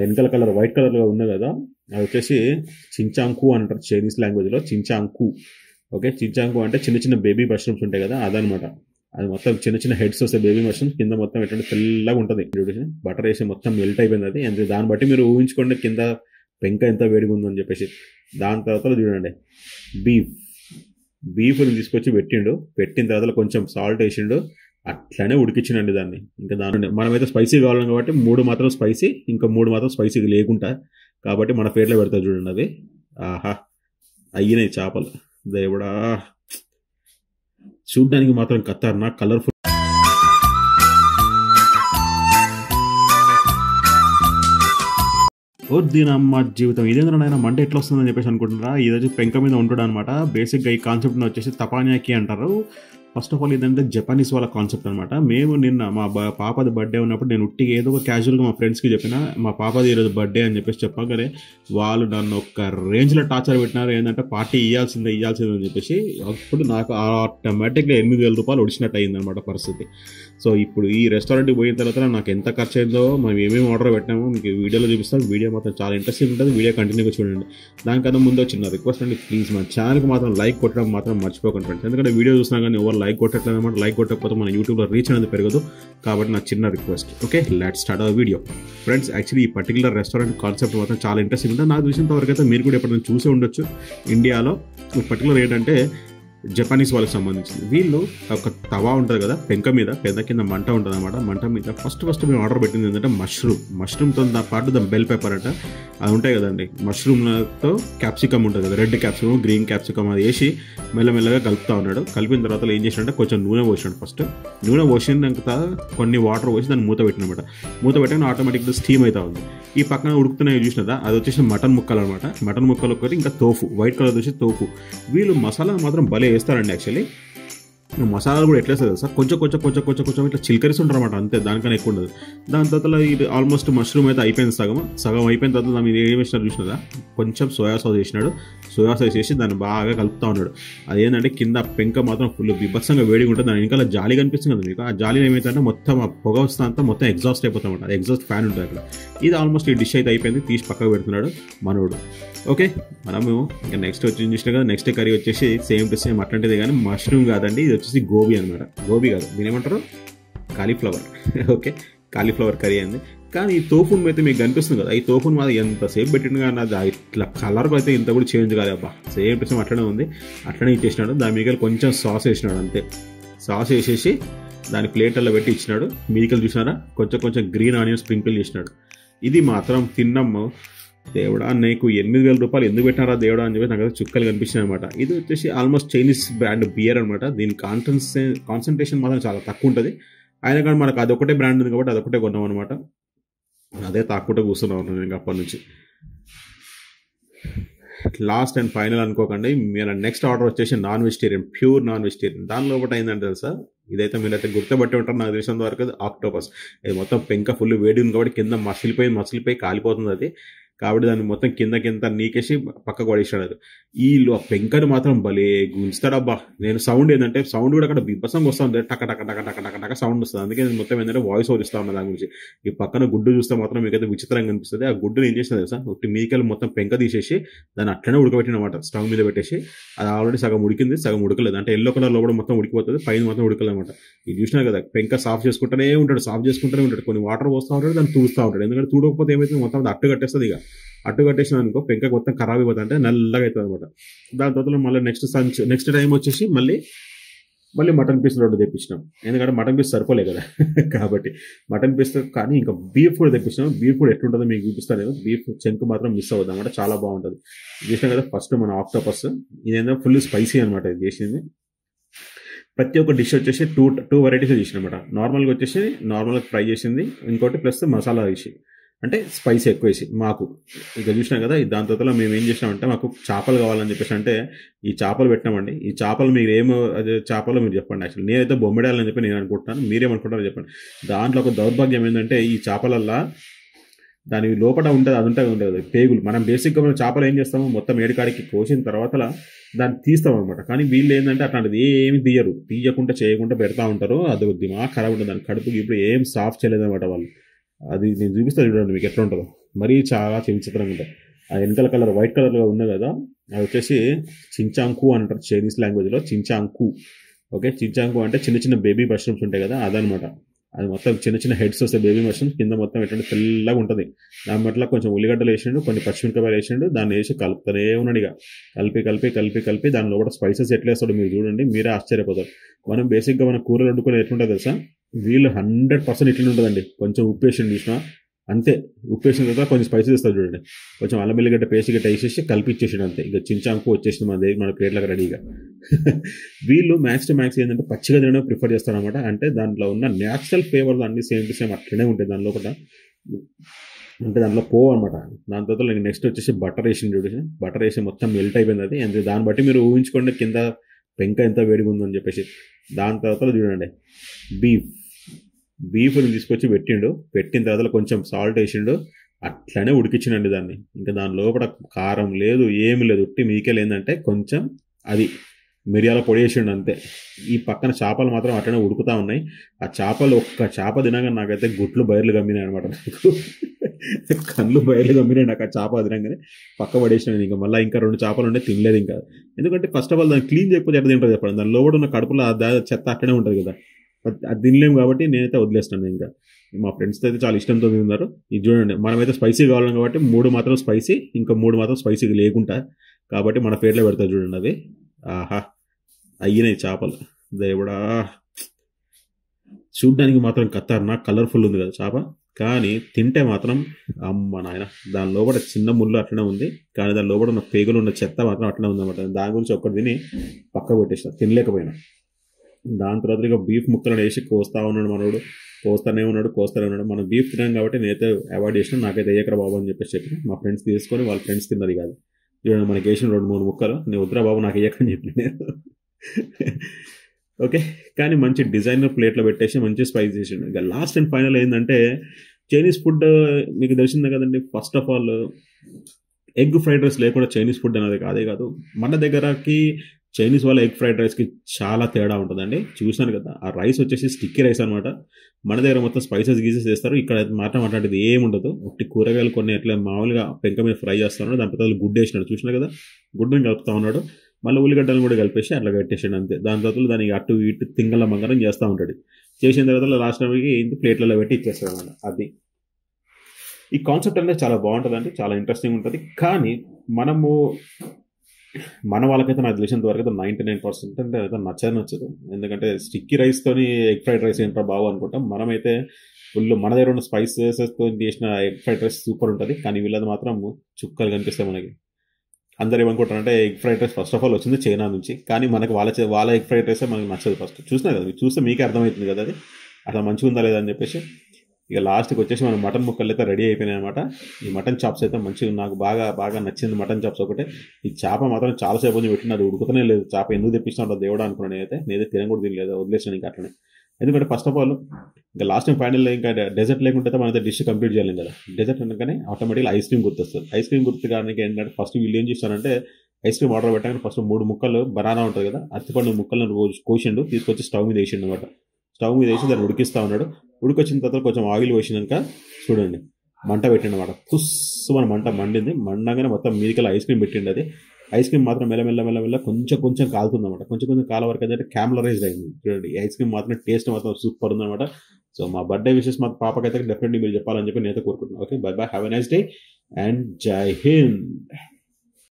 వెనకాల colour white కలర్లో ఉంది కదా, అది వచ్చేసి చించాంకు అంటారు చైనీస్ లాంగ్వేజ్లో. చించాంకు ఓకే, చించాంకు అంటే చిన్న చిన్న బేబీ మష్రూమ్స్ ఉంటాయి కదా అదనమాట. అది మొత్తం చిన్న చిన్న హెడ్స్ వస్తాయి బేబీ మష్రూమ్స్, కింద మొత్తం ఎట్లా తెల్లగా ఉంటుంది, బటర్ వేసి మొత్తం మెల్ట్ అయిపోయింది అది. అంటే దాన్ని బట్టి మీరు ఊహించుకోండి కింద పెంక ఎంత వేడిగా ఉందని చెప్పేసి. దాని తర్వాత చూడండి బీఫ్, బీఫ్ని తీసుకొచ్చి పెట్టిండు, పెట్టిన తర్వాత కొంచెం సాల్ట్ వేసిండు, అట్లనే ఉడికించినండి దాన్ని. ఇంకా దాని మనమైతే స్పైసీ కావాలి కాబట్టి 3 మాత్రం స్పైసీ, ఇంకా 3 మాత్రం స్పైసీ లేకుండా కాబట్టి మన పేర్లో పెడతారు చూడండి అవి. ఆహా అయ్యినాయి చేపలు దేవుడా, చూడ్డానికి మాత్రం ఖతర్నా కలర్ఫుల్. ఓ దీని అమ్మ జీవితం ఇదేంద్ర నాయన మంట ఎట్లా వస్తుందని చెప్పేసి అనుకుంటున్నారా. ఈరోజు పెంక మీద ఉంటాడు అనమాట. బేసిక్గా ఈ కాన్సెప్ట్ని వచ్చేసి తపానియాకి అంటారు. ఫస్ట్ ఆఫ్ ఆల్ ఇదంటే జపానీస్ వాళ్ళ కాన్సెప్ట్ అనమాట. మేము నిన్న మా పాపది బర్త్డే ఉన్నప్పుడు నేను ఉట్టిగా ఏదో ఒక క్యాజువల్గా మా ఫ్రెండ్స్కి చెప్పిన మా పాపది ఈరోజు బర్త్డే అని చెప్పేసి చెప్పగానే వాళ్ళు నన్ను ఒక రేంజ్లో టార్చర్ పెట్టినారు. ఏంటంటే పార్టీ ఇవ్వాల్సిందే ఇవ్వాల్సిందే అని చెప్పేసి. అప్పుడు నాకు ఆటోమేటిక్గా 8,000 రూపాయలు ఒడిచినట్టు అయిందనమాట పరిస్థితి. సో ఇప్పుడు ఈ రెస్టారెంట్కి పోయిన తర్వాత నాకు ఎంత ఖర్చు అయిందో, మనం ఏమేమి ఆర్డర్ పెట్టామో మీకు వీడియోలో చూపిస్తాం. వీడియో మాత్రం చాలా ఇంట్రెస్టింగ్ ఉంటుంది, వీడియో కంటిన్యూగా చూడండి. దానికన్నా ముందు వచ్చిన రిక్వెస్ట్ అండి, ప్లీజ్ మన ఛానల్కి మాత్రం లైక్ కొట్టడం మాత్రం మర్చిపోకండి ఫ్రెండ్స్. ఎందుకంటే వీడియో చూసినా కానీ ఎవరు లైక్ కొట్టట్లేదు అనమాట. లైక్ కొట్టకపోతే మన యూట్యూబ్లో రీచ్ అనేది పెరగదు. కాబట్టి నా చిన్న request, okay let start our video friends. Actually ఈ పర్టికులర్ రెస్టారెంట్ కాన్సెప్ట్ మాత్రం చాలా ఇంట్రెస్టింగ్ ఉంటుంది. నాకు చూసినంతవరకు అయితే మీరు కూడా ఎప్పుడైనా చూసే ఉండొచ్చు. ఇండియాలో పర్టికులర్ ఏంటంటే జపానీస్ వాళ్ళకి సంబంధించింది. వీళ్ళు ఒక తవా ఉంటుంది కదా పెంక మీద, పెద్ద కింద మంట ఉంటుంది అనమాట. మంట మీద ఫస్ట్ మేము ఆర్డర్ పెట్టింది ఏంటంటే మష్రూమ్తో పాటు దాని బెల్ పేపర్ అంట అది ఉంటాయి కదండి. మష్రూమ్లతో క్యాప్సికమ్ ఉంటుంది కదా, రెడ్ క్యాప్సికమ్ గ్రీన్ క్యాప్సికమ్, అది వేసి మెల్లమెల్లగా కలుపుతూ ఉన్నాడు. కలిపిన తర్వాత ఏం చేసినంటే కొంచెం నూనె పోసినాడు ఫస్ట్. నూనె పోసినాక కొన్ని వాటర్ పోసి దాన్ని మూత పెట్టినమాట. మూత పెట్టిన ఆటోమేటిక్గా స్టీమ్ అవుతా ఉంది. ఈ పక్కన ఉడుకుతున్నాయి చూసినా, అది వచ్చేసి మటన్ ముక్కలు అనమాట. మటన్ ముక్కలు ఒకటి, ఇంకా తోఫు వైట్ కలర్ వచ్చి తోఫు. వీళ్ళు మసాలా మాత్రం భలే వేస్తారండి. యాక్చువల్లీ మసాలాలు కూడా ఎట్లా వేస్తారు సార్, కొంచెం కొంచెం కొంచెం కొంచెం కొంచెం ఇట్లా చిలకరిస్తుంటారు అనమాట, అంతే దానికన్నా ఎక్కువ ఉండదు. దాని తర్వాత ఇది ఆల్మోస్ట్ మష్రూమ్ అయితే అయిపోయింది, సగం అయిపోయిన తర్వాత దాన్ని ఏం వేసినారు చూసినా, కొంచెం సోయా సాస్ వేసినాడు. సోయా సాస్ వేసి దాన్ని బాగా కలుపుతూ ఉన్నాడు. అదేంటంటే కింద పెంక మాత్రం ఫుల్ బిభత్సంగా వేడిగా ఉంటుంది. దాని ఇంకా జాలి కనిపిస్తుంది కదా మీకు. ఆ జాలీలో ఏమైతుందంటే మొత్తం ఆ పొగ వస్తా అంతా మొత్తం ఎగ్జాస్ట్ అయిపోతామన్నమాట. ఎగ్జాస్ట్ ఫ్యాన్ ఉంటుంది అక్కడ. ఇది ఆల్మోస్ట్ ఈ డిష్ అయితే అయిపోయింది, తీసి పక్కకు పెడుతున్నాడు మనోడు. ఓకే మనము ఇంకా నెక్స్ట్ వచ్చి చూసినా కదా, నెక్స్ట్ కర్రీ వచ్చేసి సేమ్ టు సేమ్ అట్లాంటిదే కానీ మష్రూమ్ కాదండి. ఇది వచ్చేసి గోబీ అనమాట. గోబీ కాదు, దీని ఏమంటారు కాలీఫ్లవర్. ఓకే కాలీఫ్లవర్ కర్రీ అండి. కానీ ఈ తోఫును అయితే మీకు కనిపిస్తుంది కదా, ఈ తోఫును మాది ఎంతసేపు పెట్టిన కానీ అది ఇట్లా కలర్ అయితే ఇంత కూడా చేంజ్ కాదు. అబ్బా సేమ్ టు సేమ్ అట్లనే ఉంది, అట్లనే ఇచ్చేసినాడు. దాని మీద కొంచెం సాస్ వేసినాడు అంతే. సాస్ వేసేసి దాని ప్లేట్లలో పెట్టి ఇచ్చినాడు. మీకలు చూసినారా, కొంచెం కొంచెం గ్రీన్ ఆనియన్ స్ప్రింకిల్ చేసినాడు. ఇది మాత్రం తిన్నాము దేవుడా, నీకు 8,000 రూపాయలు ఎందుకు పెట్టినారా దేవుడా అని చెప్పి నాకైతే చుక్కలు కనిపించినాయి అనమాట. ఇది వచ్చేసి ఆల్మోస్ట్ చైనీస్ బ్రాండ్ బియర్ అనమాట. దీని కాన్సంట్రేషన్ మాత్రం చాలా తక్కువ ఉంటుంది. అయినా కానీ మనకు అదొకటే బ్రాండ్ ఉంది కాబట్టి అదొకటే కొన్నాం అనమాట. అదే తాక్కుంటే కూర్చున్నాం నేను అప్పటి నుంచి. లాస్ట్ అండ్ ఫైనల్ అనుకోకండి, మీరు నెక్స్ట్ ఆర్డర్ వచ్చేసి non vegetarian, pure non vegetarian. దానిలో ఒకటి ఏంటంటే సార్, ఇదైతే మీరైతే గుర్తుపట్టి ఉంటారు నాకు తెలిసినంత వరకు, ఆక్టోపస్. ఇది మొత్తం పెంక ఫుల్ వేడి ఉంది కాబట్టి కింద మసిలిపోయి కాలిపోతుంది అది. కాబట్టి దాన్ని మొత్తం కింద నీకేసి పక్కకు పడేసాడు. వీళ్ళు ఆ పెంకను మాత్రం భలే గుంజుతాడబ్బా. నేను సౌండ్ ఏంటంటే సౌండ్ కూడా అక్కడ బిబ్బసంగా వస్తుంది, టక టక టక టక టక టక సౌండ్ వస్తుంది. అందుకే నేను మొత్తం ఏంటంటే వాయిస్ ఓవర్ ఇస్తా ఉన్నా దాని గురించి. ఈ పక్కన గుడ్డు చూస్తే మాత్రం మీకైతే విచిత్రంగా అనిపిస్తుంది. ఆ గుడ్డుని ఏం చేసినా సార్, ఒకటి మీకెళ్ళి మొత్తం పెంక తీసేసి దాన్ని అట్లనే ఉడకబెట్టినమాట. స్టవ్ మీద పెట్టేసి అది ఆల్రెడీ సగం ఉడికింది, సగం ఉడకలేదు. అంటే ఎల్లో కలర్లో కూడా మొత్తం ఉడికిపోతుంది, పైన మొత్తం ఉడకలేమాట. ఇది చూసినా కదా, పెంక సాఫ్ చేసుకుంటూనే ఉంటాడు. కొన్ని వాటర్ పోస్తూ ఉంటాడు, దాన్ని తూస్తూ ఉంటాడు. ఎందుకంటే తూడకపోతే ఏమైతే మొత్తం అట్టు కట్టేస్తుంది. ఇక అట్టు కట్టేసిన అనుకో పెంక మొత్తం ఖరాబ్ అయిపోతుంది, అంటే నల్లగా అవుతుంది అనమాట. దాని తర్వాత మళ్ళీ నెక్స్ట్ టైం వచ్చేసి మళ్ళీ మటన్ పీస్ రెండు తెప్పించినాం. ఎందుకంటే మటన్ పీస్ సరిపోలే కదా, కాబట్టి మటన్ పీస్తో కానీ ఇంకా బీఫ్ కూడా తెప్పించినాం. బీఫ్ కూడా ఎట్లుంటుందో మీకు చూపిస్తాను నేను. బీఫ్ చెంకు మాత్రం మిస్ అవుతుంది అనమాట, చాలా బాగుంటుంది. చూసినాం కదా ఫస్ట్ మన ఆక్టోపస్, ఇదేంటో ఫుల్ స్పైసీ అనమాట ఇది చేసింది. ప్రతి ఒక్క డిష్ వచ్చేసి టూ వెరైటీస్ చేసిన అనమాట. నార్మల్గా వచ్చేసి నార్మల్గా ఫ్రై చేసింది, ఇంకోటి ప్లస్ మసాలా వేసి, అంటే స్పైస్ ఎక్కువ వేసి. మాకు ఇక చూసినాం కదా, దాని తర్వాత మేము ఏం చేసినామంటే మాకు చేపలు కావాలని చెప్పేసి అంటే ఈ చేపలు పెట్టినామండి. ఈ చేపలు మీరు ఏమో చేపలు మీరు చెప్పండి. యాక్చువల్లీ నేనైతే బొమ్మిడాలని చెప్పి నేను అనుకుంటున్నాను, మీరేమనుకుంటారో చెప్పండి. దాంట్లో ఒక దౌర్భాగ్యం ఏంటంటే ఈ చేపలల్లా దాని లోపల ఉంటుంది, అది ఉంటుంది పేగులు. మనం బేసిక్గా మనం చేపలు ఏం చేస్తాము, మొత్తం ఏడుకాడికి కోసిన తర్వాత దాన్ని తీస్తాం అనమాట. కానీ వీళ్ళు ఏంటంటే అట్లాంటిది ఏమి తీయరు, తీయకుండా చేయకుండా పెడతా ఉంటారు. అది దిమాగ్ ఖరాబ్ ఉంటుంది, దాని కడుపుకి ఇప్పుడు ఏం సాఫ్ చేయలేదన్నమాట వాళ్ళు. అది నేను చూపిస్తాను చూడండి మీకు ఎట్లా ఉంటుందో. మరీ చాలా చించిత్రంగా వెనకాల కలర్ వైట్ కలర్లో ఉంది కదా, అది వచ్చేసి చించాంకు అంటారు చైనీస్ లాంగ్వేజ్లో. చించాంకు ఓకే, చించాంకు అంటే చిన్న చిన్న బేబీ మష్రూమ్స్ ఉంటాయి కదా అదనమాట. అది మొత్తం చిన్న చిన్న హెడ్స్ వస్తాయి బేబీ మష్రూమ్స్, కింద మొత్తం ఎట్లా తెల్లగా ఉంటుంది. దాని బట్ల కొంచెం ఉల్లిగడ్డలు వేసిండు, కొన్ని పచ్చిమిరపకాయలు వేసిండు, దాన్ని వేసి కలుపుతూనే ఉన్నాడు. ఇక కలిపి దానిలో కూడా స్పైసెస్ ఎట్లా వేస్తాడు మీరు చూడండి, మీరే ఆశ్చర్యపోతారు. మనం బేసిక్గా మన కూరలు వండుకొని ఎట్లుంటుంది తెలుసా, వీళ్ళు 100% ఇట్లనే ఉంటుందండి. కొంచెం ఉప్పు వేసిండు చూసినా అంతే, ఉప్పు వేసిన తర్వాత కొంచెం స్పైసెస్ ఇస్తారు చూడండి, కొంచెం అల్లం ఎల్లిగడ్డ పేస్ట్ గట్ట వేసేసి కలిపిచ్చేసాడు అంతే. ఇక చించాంకు వచ్చేసింది మన దగ్గర, మన ప్లేట్లకు రెడీగా. వీళ్ళు మ్యాక్స్ టు మ్యాక్స్ ఏంటంటే పచ్చిగా తినడం ప్రిఫర్ చేస్తారనమాట. అంటే దాంట్లో ఉన్న న్యాచురల్ ఫ్లేవర్లు అన్ని సేమ్ టు సేమ్ అట్లనే ఉంటాయి దానిలో కూడా, అంటే దాంట్లో పోవు అనమాట. దాని తర్వాత నేను నెక్స్ట్ వచ్చేసి బటర్ వేసింది చూడేసి, బటర్ వేసి మొత్తం మెల్ట్ అయిపోయింది అది. అంటే దాన్ని బట్టి మీరు ఊహించుకోండి కింద పెంక ఎంత వేడిగా ఉందని చెప్పేసి. దాని తర్వాత చూడండి బీఫ్ని తీసుకొచ్చి పెట్టిండు, పెట్టిన తర్వాత కొంచెం సాల్ట్ వేసిండు, అట్లనే ఉడికిచ్చిండండి దాన్ని. ఇంకా దాని లోపల కారం లేదు ఏమి లేదు, ఉట్టి మీకే లేదంటే కొంచెం అది మిరియాల పొడి వేసిండు అంతే. ఈ పక్కన చేపలు మాత్రం అట్లనే ఉడుకుతూ ఉన్నాయి. ఆ చేపలు ఒక్క చేప తినగా నాకైతే గుట్లు బయర్లు కమ్మినాయి అనమాట, నాకు కళ్ళు బయర్లు కమ్మినాయి నాకు ఆ చేప తినగానే. పక్క పడేసిన ఇంకా మళ్ళీ ఇంకా 2 చేపలు ఉంటే తినలేదు ఇంకా, ఎందుకంటే ఫస్ట్ ఆఫ్ ఆల్ దాన్ని క్లీన్ చేయకపోతే ఎట్లా తింటుంది చెప్పండి. దాని లోపల ఉన్న కడుపులో చెత్త అట్లనే ఉంటుంది కదా, అది తినలేము కాబట్టి నేనైతే వదిలేస్తాను. ఇంకా మా ఫ్రెండ్స్ అయితే చాలా ఇష్టంతో తిన్నారు. ఇది చూడండి, మనమైతే స్పైసీ కావాలి కాబట్టి 3 మాత్రం స్పైసీ, ఇంకా 3 మాత్రం స్పైసీ లేకుండా కాబట్టి మన పేర్లో పెడతారు చూడండి అవి. ఆహా అయ్యినాయి చేపలు దేవుడా, చూడ్డానికి మాత్రం ఖతర్నా కలర్ఫుల్ ఉంది కదా చేప, కానీ తింటే మాత్రం అమ్మ నాయన. దాని లోపల చిన్న ముళ్ళు అట్లనే ఉంది, కానీ దాని లోపల ఉన్న పేగులు ఉన్న చెత్త మాత్రం అట్లనే ఉందన్నమాట. దాని గురించి ఒక్కటి తిని పక్క పెట్టేసిన, తినలేకపోయినా. దాని తర్వాత ఇక బీఫ్ ముక్కలను వేసి కోస్తా ఉన్నాడు మనోడు, కోస్తానే ఉన్నాడు. మనం బీఫ్ తినాం కాబట్టి నేనైతే అవాయిడ్ చేసిన, నాకైతే ఏకరా బాబు అని చెప్పేసి చెప్పిన. మా ఫ్రెండ్స్ తీసుకొని వాళ్ళ ఫ్రెండ్స్ తిన్నది కాదు చూడండి, మనకి వేసిన 2-3 ముక్కలు నేను వద్దురా బాబు నాకు ఏకని చెప్పిన ఓకే. కానీ మంచి డిజైనర్ ప్లేట్లో పెట్టేసి మంచి స్పైస్ చేసిండు. ఇక లాస్ట్ అండ్ ఫైనల్ ఏంటంటే చైనీస్ ఫుడ్ మీకు తెలిసిందే కదండి. First of all egg fried rice లేకుండా చైనీస్ ఫుడ్ అనేది కాదే కాదు, మన దగ్గరకి చైనీస్ వాళ్ళ ఎగ్ ఫ్రైడ్ రైస్కి చాలా తేడా ఉంటుందండి. చూసాను కదా, ఆ రైస్ వచ్చేసి స్టిక్కీ రైస్ అనమాట. మన దగ్గర మొత్తం స్పైసెస్ గీసెస్ చేస్తారు, ఇక్కడ మాత్రం అట్లాంటిది ఏముండదు. ఒకటి కూరగాయలు కొన్ని ఎట్లా మామూలుగా పెంక మీద ఫ్రై చేస్తున్నాడు, దాని తర్వాత గుడ్డు వేసినాడు చూసినా కదా, గుడ్డుని కలుపుతూ ఉన్నాడు, మళ్ళీ ఉల్లిగడ్డలను కూడా కలిపేసి అట్లా కట్టేసాడు అంతే. దాని తర్వాత దానికి అటు ఇటు తింగల మంగళం చేస్తూ ఉంటాడు. చేసిన తర్వాత లాస్ట్ టైంకి ప్లేట్లలో పెట్టి ఇచ్చేస్తాడు అనమాట. అది ఈ కాన్సెప్ట్ అనేది చాలా బాగుంటుందండి, చాలా ఇంట్రెస్టింగ్ ఉంటుంది. కానీ మన వాళ్ళకైతే నాకు తెలిసినంత వరకు అయితే 99% అంటే అయితే నచ్చదు. ఎందుకంటే స్టిక్కీ రైస్తో ఎగ్ ఫ్రైడ్ రైస్ ఏంటో బాగు అనుకుంటాం. మనమైతే ఫుల్ మన దగ్గర ఉన్న స్పైసెస్తో చేసిన ఎగ్ ఫ్రైడ్ రైస్ సూపర్ ఉంటుంది, కానీ వీళ్ళది మాత్రం చుక్కలు కనిపిస్తాయి మనకి. అందరూ ఏమనుకుంటారంటే egg fried rice first of all వచ్చింది చైనా నుంచి, కానీ మనకి వాళ్ళ ఎగ్ ఫ్రైడ్ రైసే మనకు నచ్చదు ఫస్ట్. చూసినా కదా, చూస్తే మీకే అర్థమవుతుంది కదా అది అట్లా మంచిగా ఉందా లేదా అని చెప్పేసి. ఇక లాస్ట్కి వచ్చేసి మనం మటన్ ముక్కలు అయితే రెడీ అయిపోయినాయి అనమాట. ఈ మటన్ చాప్స్ అయితే మంచిగా నాకు బాగా నచ్చింది మటన్ చాప్స్ ఒకటే. ఈ చేప మాత్రం చాలాసేపు కొంచెం పెట్టినది, ఉడుకుతనే లేదు చేప. ఎందుకు తెప్పించినా దేవుడా అనుకున్నాను నేనైతే, నేనైతే తినకూడదు తినలేదు వదిలేసాను ఇంకా అట్లనే. ఎందుకంటే ఫస్ట్ ఆఫ్ ఆల్ ఇంకా లాస్ట్ టైం ఫైనల్ ఇంకా డెజర్ట్ లేకుంటే మనైతే డిష్ కంప్లీట్ చేయలేం కదా. డెజర్ట్ అనగానే ఆటోమేటిక్గా ఐస్ క్రీమ్ గుర్తొస్తుంది. ఐస్ క్రీమ్ గుర్తుడానికి ఏంటంటే ఫస్ట్ వీళ్ళు ఏం చేస్తారంటే ఐస్ క్రీమ్ ఆర్డర్ పెట్టాక ఫస్ట్ 3 ముక్కలు బనానా ఉంటుంది కదా, అరటిపండు ముక్కలను కోసిండు, తీసుకొచ్చి స్టవ్ మీద వేసిండు అనమాట. స్టవ్ మీద వేసి దాన్ని ఉడికిస్తూ ఉన్నాడు. ఉడికొచ్చిన తర్వాత కొంచెం ఆయిల్ పోసినాక చూడండి మంట పెట్టిండు అనమాట. మన మంట మండింది, మండగానే మొత్తం మీదికి ఐస్ క్రీమ్ పెట్టిండు. అది ఐస్ క్రీమ్ మాత్రం మెల్ల కొంచెం కాలుతుంది అనమాట. కొంచెం కాల వరకు అయితే క్యామలరైజ్ అయింది చూడండి. ఐస్ క్రీమ్ మాత్రం టేస్ట్ మాత్రం సూపర్ ఉందనమాట. సో మా బర్త్డే విషెస్ మా పాపకైతే డెఫినెట్లీ మీరు చెప్పాలని చెప్పి నేనైతే కోరుకుంటున్నాను. Okay, bye bye, have a nice day and Jai Hind.